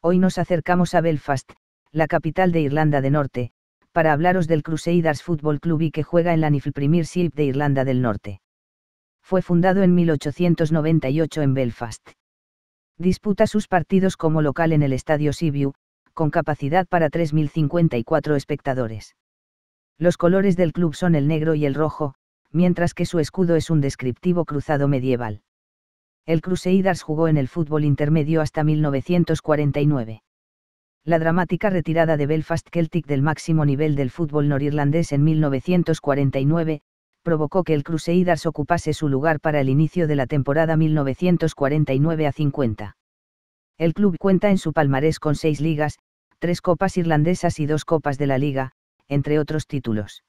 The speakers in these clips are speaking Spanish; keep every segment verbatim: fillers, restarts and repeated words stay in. Hoy nos acercamos a Belfast, la capital de Irlanda del Norte, para hablaros del Crusaders Football Club y que juega en la N I F L Premiership de Irlanda del Norte. Fue fundado en mil ochocientos noventa y ocho en Belfast. Disputa sus partidos como local en el Estadio Sibiu, con capacidad para tres mil cincuenta y cuatro espectadores. Los colores del club son el negro y el rojo, mientras que su escudo es un descriptivo cruzado medieval. El Crusaders jugó en el fútbol intermedio hasta mil novecientos cuarenta y nueve. La dramática retirada de Belfast Celtic del máximo nivel del fútbol norirlandés en mil novecientos cuarenta y nueve, provocó que el Crusaders ocupase su lugar para el inicio de la temporada mil novecientos cuarenta y nueve a cincuenta. El club cuenta en su palmarés con seis ligas, tres copas irlandesas y dos copas de la liga, entre otros títulos.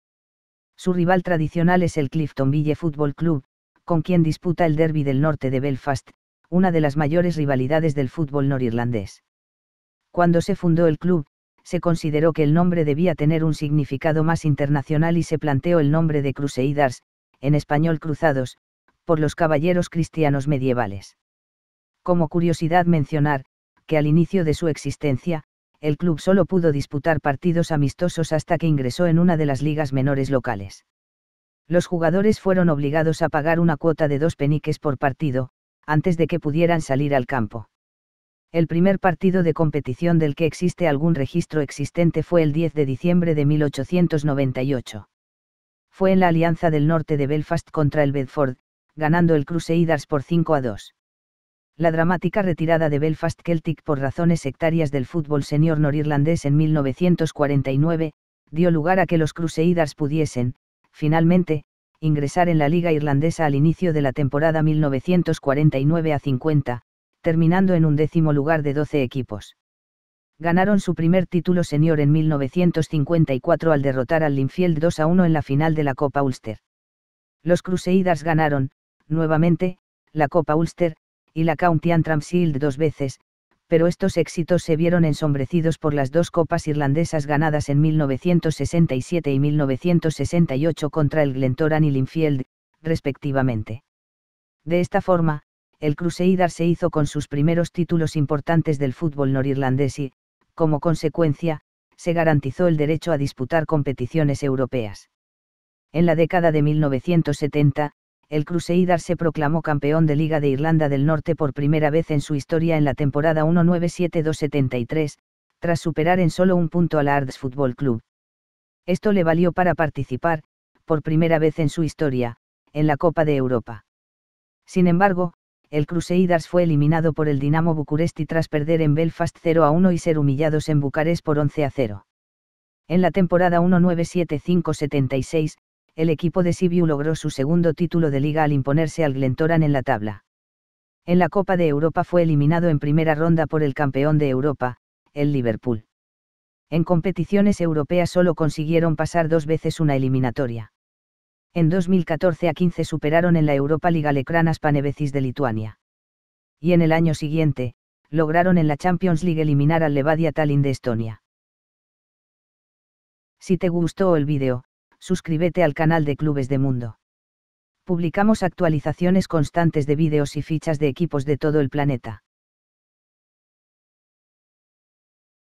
Su rival tradicional es el Cliftonville Football Club, con quien disputa el derbi del norte de Belfast, una de las mayores rivalidades del fútbol norirlandés. Cuando se fundó el club, se consideró que el nombre debía tener un significado más internacional y se planteó el nombre de Crusaders, en español cruzados, por los caballeros cristianos medievales. Como curiosidad mencionar, que al inicio de su existencia, el club solo pudo disputar partidos amistosos hasta que ingresó en una de las ligas menores locales. Los jugadores fueron obligados a pagar una cuota de dos peniques por partido, antes de que pudieran salir al campo. El primer partido de competición del que existe algún registro existente fue el diez de diciembre de mil ochocientos noventa y ocho. Fue en la Alianza del Norte de Belfast contra el Bedford, ganando el Crusaders por cinco a dos. La dramática retirada de Belfast Celtic por razones sectarias del fútbol senior norirlandés en mil novecientos cuarenta y nueve, dio lugar a que los Crusaders pudiesen, finalmente, ingresar en la Liga Irlandesa al inicio de la temporada mil novecientos cuarenta y nueve a cincuenta, terminando en un décimo lugar de doce equipos. Ganaron su primer título senior en mil novecientos cincuenta y cuatro al derrotar al Linfield dos a uno en la final de la Copa Ulster. Los Crusaders ganaron, nuevamente, la Copa Ulster, y la County Antrim Shield dos veces, pero estos éxitos se vieron ensombrecidos por las dos Copas irlandesas ganadas en mil novecientos sesenta y siete y mil novecientos sesenta y ocho contra el Glentoran y Linfield, respectivamente. De esta forma, el Crusaders se hizo con sus primeros títulos importantes del fútbol norirlandés y, como consecuencia, se garantizó el derecho a disputar competiciones europeas. En la década de mil novecientos setenta, el Crusaders se proclamó campeón de Liga de Irlanda del Norte por primera vez en su historia en la temporada diecinueve setenta y dos setenta y tres, tras superar en solo un punto al Ards Football Club. Esto le valió para participar, por primera vez en su historia, en la Copa de Europa. Sin embargo, el Crusaders fue eliminado por el Dinamo Bucuresti tras perder en Belfast cero a uno y ser humillados en Bucarest por once a cero. En la temporada diecinueve setenta y cinco setenta y seis, el equipo de Sibiu logró su segundo título de liga al imponerse al Glentoran en la tabla. En la Copa de Europa fue eliminado en primera ronda por el campeón de Europa, el Liverpool. En competiciones europeas solo consiguieron pasar dos veces una eliminatoria. En dos mil catorce a quince superaron en la Europa League al Ekranas Panevėžis de Lituania. Y en el año siguiente, lograron en la Champions League eliminar al Levadia Tallinn de Estonia. Si te gustó el vídeo, suscríbete al canal de Clubes de Mundo. Publicamos actualizaciones constantes de vídeos y fichas de equipos de todo el planeta.